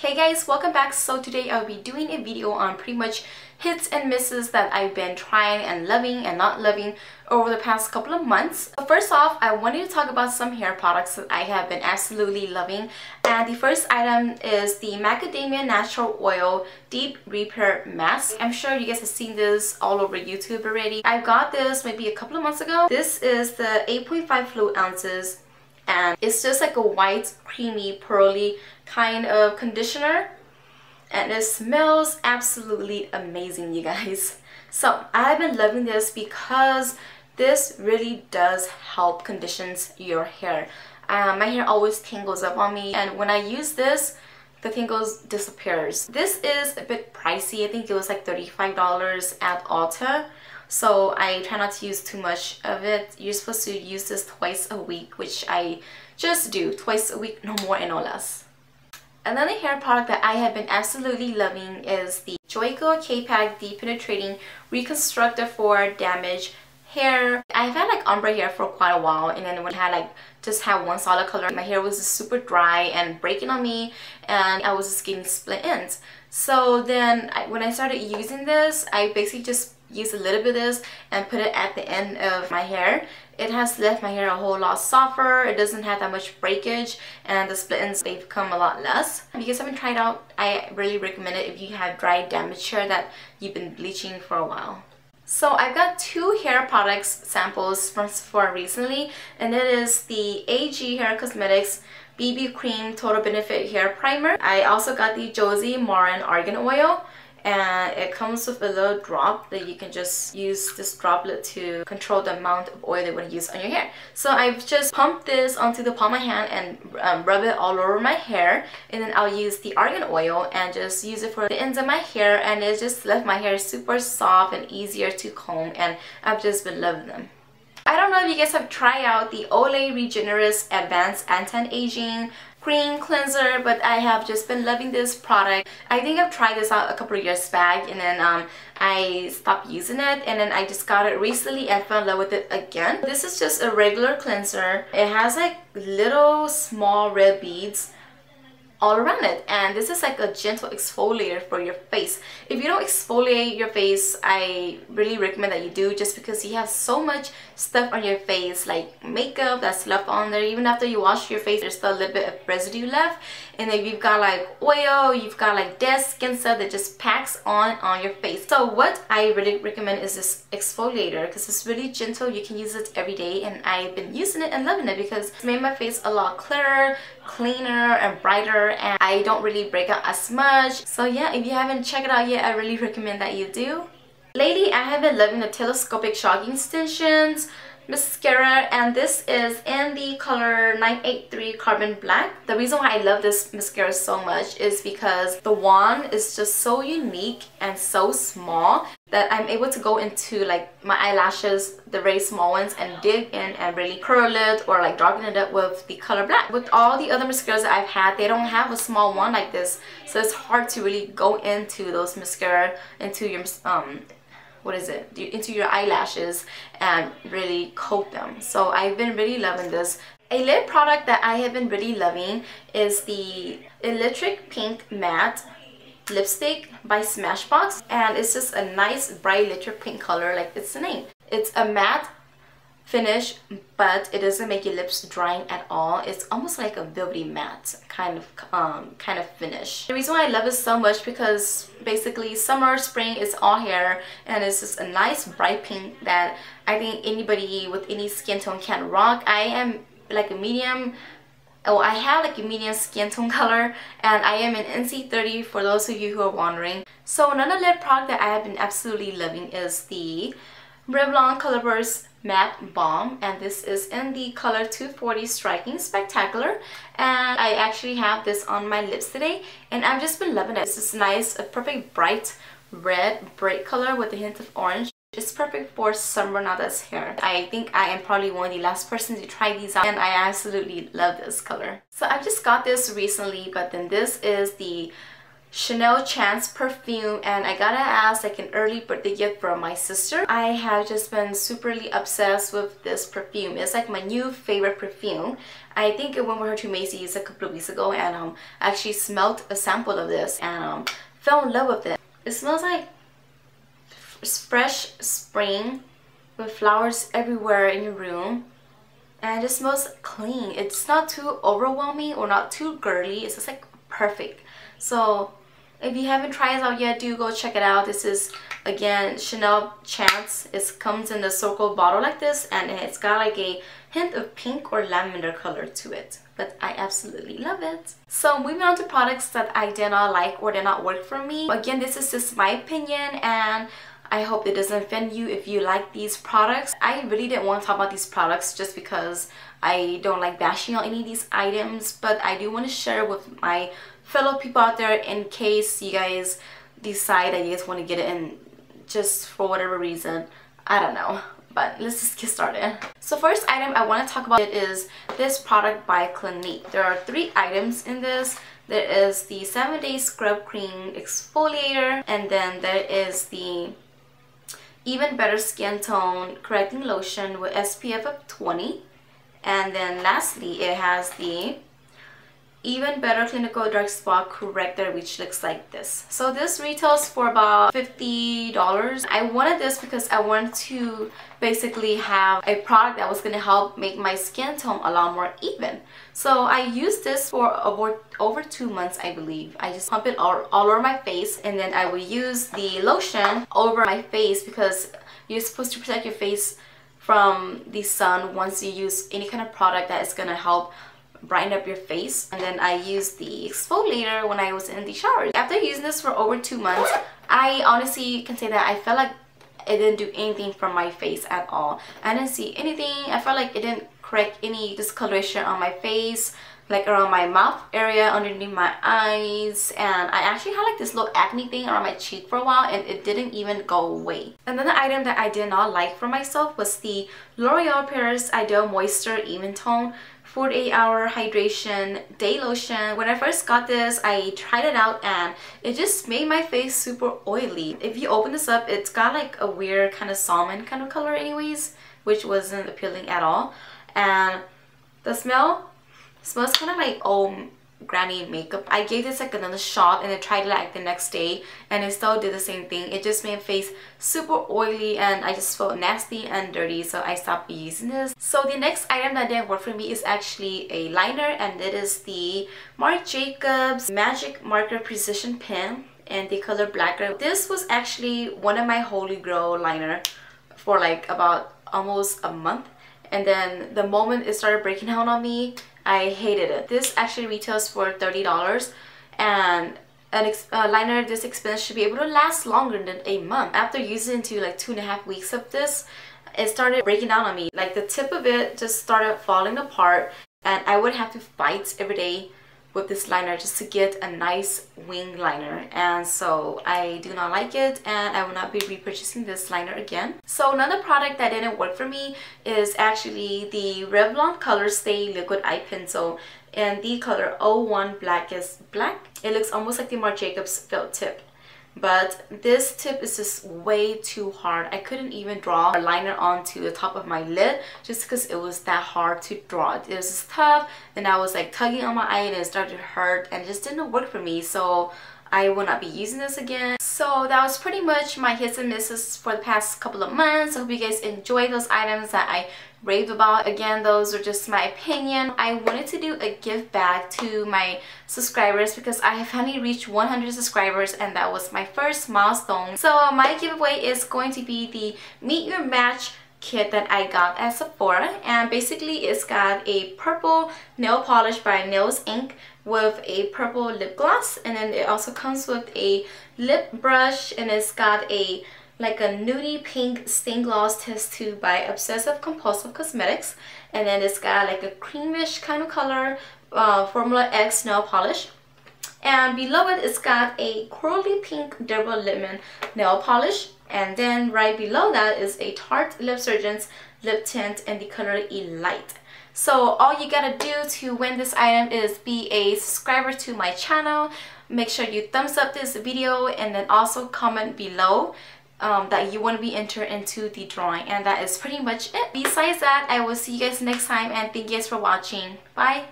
Hey guys, welcome back. So today I'll be doing a video on pretty much hits and misses that I've been trying and loving and not loving over the past couple of months. So first off, I wanted to talk about some hair products that I have been absolutely loving. And the first item is the Macadamia Natural Oil Deep Repair Mask. I'm sure you guys have seen this all over YouTube already. I got this maybe a couple of months ago. This is the 8.5 fluid ounces. And it's just like a white, creamy, pearly kind of conditioner. And it smells absolutely amazing, you guys. So I've been loving this because this really does help condition your hair. My hair always tangles up on me. And when I use this, the tangles disappears. This is a bit pricey. I think it was like $35 at Ulta. So I try not to use too much of it. You're supposed to use this twice a week, which I just do twice a week, no more and no less. Another hair product that I have been absolutely loving is the Joico K-Pak Deep Penetrating Reconstructor for Damaged Hair. I've had like ombre hair for quite a while, and then when I had like just had one solid color, my hair was just super dry and breaking on me, and I was just getting split ends. So then when I started using this, I basically just use a little bit of this and put it at the end of my hair. It has left my hair a whole lot softer. It doesn't have that much breakage, and the split ends, they become a lot less. If you guys haven't tried out, I really recommend it if you have dry, damaged hair that you've been bleaching for a while. So I've got two hair products samples from Sephora recently, and it is the AG Hair Cosmetics BB Cream Total Benefit Hair Primer. I also got the Josie Maran Argan Oil. And it comes with a little drop that you can just use this droplet to control the amount of oil that you want to use on your hair. So I've just pumped this onto the palm of my hand and rub it all over my hair, and then I'll use the argan oil and just use it for the ends of my hair, and it just left my hair super soft and easier to comb, and I've just been loving them. I don't know if you guys have tried out the Olay Regeneris Advanced Anti-Aging Cream Cleanser, but I have just been loving this product. I think I've tried this out a couple of years back, and then I stopped using it, and then I just got it recently and fell in love with it again. This is just a regular cleanser. It has like little small red beads all around it, and this is like a gentle exfoliator for your face. If you don't exfoliate your face, I really recommend that you do, just because you have so much stuff on your face, like makeup that's left on there. Even after you wash your face, there's still a little bit of residue left, and then you've got like oil, you've got like dead skin stuff that just packs on your face. So what I really recommend is this exfoliator, because it's really gentle. You can use it every day, and I've been using it and loving it because it's made my face a lot clearer, cleaner, and brighter, and I don't really break out as much. So yeah, if you haven't checked it out yet, I really recommend that you do. Lately, I have been loving the Telescopic Shocking Extensions Mascara, and this is in the color 983 Carbon Black. The reason why I love this mascara so much is because the wand is just so unique and so small that I'm able to go into like my eyelashes, the very small ones, and dig in and really curl it or like darken it up with the color black. With all the other mascaras that I've had, they don't have a small wand like this, so it's hard to really go into those mascara, into your into your eyelashes and really coat them. So I've been really loving this. A lip product that I have been really loving is the Electric Pink Matte Lipstick by Smashbox, and it's just a nice bright electric pink color, like it's the name. It's a matte finish, but it doesn't make your lips drying at all. It's almost like a velvety matte kind of finish. The reason why I love it so much, because basically summer, spring, it's all hair, and it's just a nice bright pink that I think anybody with any skin tone can rock. I am like a medium. Oh, I have like a medium skin tone color, and I am an NC30 for those of you who are wondering. So another lip product that I have been absolutely loving is the Revlon Colorburst Matte Balm, and this is in the color 240 Striking Spectacular, and I actually have this on my lips today, and I've just been loving it. This is nice, a perfect bright red bright color with a hint of orange. It's perfect for sunburn on this hair. I think I am probably one of the last persons to try these out, and I absolutely love this color. So I just got this recently, but then this is the Chanel Chance perfume, and I got it as like an early birthday gift from my sister. I have just been superly obsessed with this perfume. It's like my new favorite perfume. I think it went with her to Macy's a couple of weeks ago, and I actually smelled a sample of this and fell in love with it. It smells like fresh spring with flowers everywhere in your room, and it just smells clean. It's not too overwhelming or not too girly. It's just like perfect. So if you haven't tried it out yet, do go check it out. This is, again, Chanel Chance. It comes in the circle bottle like this, and it's got like a hint of pink or lavender color to it. But I absolutely love it. So moving on to products that I did not like or did not work for me. Again, this is just my opinion, and I hope it doesn't offend you if you like these products. I really didn't want to talk about these products just because I don't like bashing on any of these items, but I do want to share with my fellow people out there in case you guys decide that you guys want to get it in just for whatever reason. I don't know, but let's just get started. So first item I want to talk about is this product by Clinique. There are 3 items in this. There is the 7-Day Scrub Cream Exfoliator, and then there is the Even Better Skin Tone Correcting Lotion with SPF of 20. And then lastly, it has the Even Better Clinical Dark Spot Corrector, which looks like this. So this retails for about $50. I wanted this because I wanted to basically have a product that was going to help make my skin tone a lot more even. So I used this for over 2 months, I believe. I just pump it all over my face, and then I will use the lotion over my face because you're supposed to protect your face from the sun once you use any kind of product that is going to help brighten up your face. And then I used the exfoliator when I was in the shower. After using this for over 2 months, I honestly can say that I felt like it didn't do anything for my face at all. I didn't see anything. I felt like it didn't correct any discoloration on my face, like around my mouth area, underneath my eyes, and I actually had like this little acne thing around my cheek for a while, and it didn't even go away. Another item that I did not like for myself was the L'Oreal Paris Ideal Moisture Even Tone 48-hour hydration day lotion. When I first got this, I tried it out and it just made my face super oily. If you open this up, it's got like a weird kind of salmon kind of color anyways, which wasn't appealing at all. And the smell smells kind of like old granny makeup. I gave this like another shot and I tried it like the next day, and it still did the same thing. It just made my face super oily and I just felt nasty and dirty, so I stopped using this. So the next item that didn't work for me is actually a liner, and it is the Marc Jacobs Magic Marker Precision Pen in the color Blacker. This was actually one of my holy grail liner for like about almost a month, and then the moment it started breaking down on me, I hated it. This actually retails for $30, and a liner this expensive should be able to last longer than a month. After using into like 2.5 weeks of this, it started breaking down on me. Like the tip of it just started falling apart, and I would have to fight every day with this liner just to get a nice wing liner, and so I do not like it, and I will not be repurchasing this liner again. So another product that didn't work for me is actually the Revlon ColorStay Liquid Eye Pencil in the color 01 Blackest Black. It looks almost like the Marc Jacobs felt tip, but this tip is just way too hard. I couldn't even draw a liner onto the top of my lid just because it was that hard to draw. It was just tough, and I was like tugging on my eye and it started to hurt, and it just didn't work for me, so I will not be using this again. So that was pretty much my hits and misses for the past couple of months. I hope you guys enjoyed those items that I raved about. Again, those are just my opinion. I wanted to do a give back to my subscribers because I have finally reached 100 subscribers, and that was my first milestone. So my giveaway is going to be the Meet Your Match kit that I got at Sephora, and basically it's got a purple nail polish by Nails Inc with a purple lip gloss, and then it also comes with a lip brush, and it's got a like a nudie pink stained gloss test tube by Obsessive Compulsive Cosmetics, and then it's got like a creamish kind of color Formula X nail polish, and below it it's got a curly pink Deborah Lipman nail polish, and then right below that is a Tarte Lip Surgeon's lip tint in the color Elite. So all you gotta do to win this item is be a subscriber to my channel. Make sure you thumbs up this video and then also comment below that you want to be entered into the drawing. And that is pretty much it. Besides that, I will see you guys next time, and thank you guys for watching. Bye!